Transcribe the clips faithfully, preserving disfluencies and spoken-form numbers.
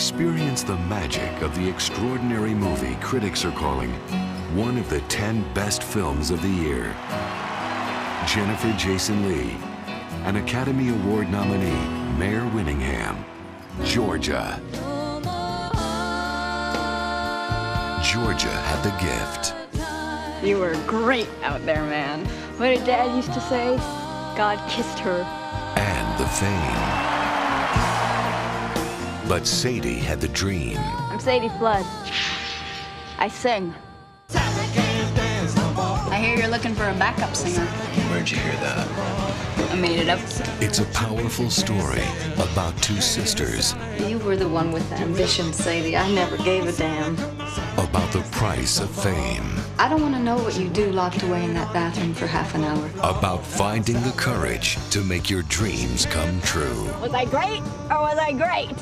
Experience the magic of the extraordinary movie critics are calling one of the ten best films of the year. Jennifer Jason Leigh, an Academy Award nominee, Mare Winningham, Georgia. Georgia had the gift. You were great out there, man. What did Dad used to say? God kissed her. And the fame. But Sadie had the dream. I'm Sadie Flood. I sing. I hear you're looking for a backup singer. Where'd you hear that? I made it up. It's a powerful story about two sisters. You were the one with the ambition, Sadie. I never gave a damn. About the price of fame. I don't want to know what you do locked away in that bathroom for half an hour. About finding the courage to make your dreams come true. Was I great or was I great?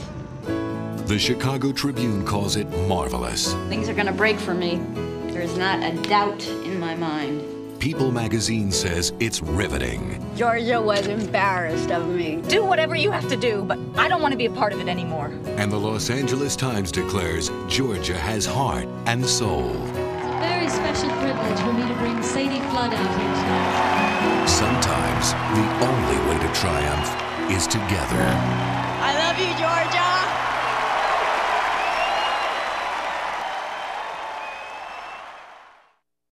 The Chicago Tribune calls it marvelous. Things are gonna break for me. There's not a doubt in my mind. People magazine says it's riveting. Georgia was embarrassed of me. Do whatever you have to do, but I don't want to be a part of it anymore. And the Los Angeles Times declares Georgia has heart and soul. It's a very special privilege for me to bring Sadie Flood out here tonight. Sometimes the only way to triumph is together. I love you, Georgia!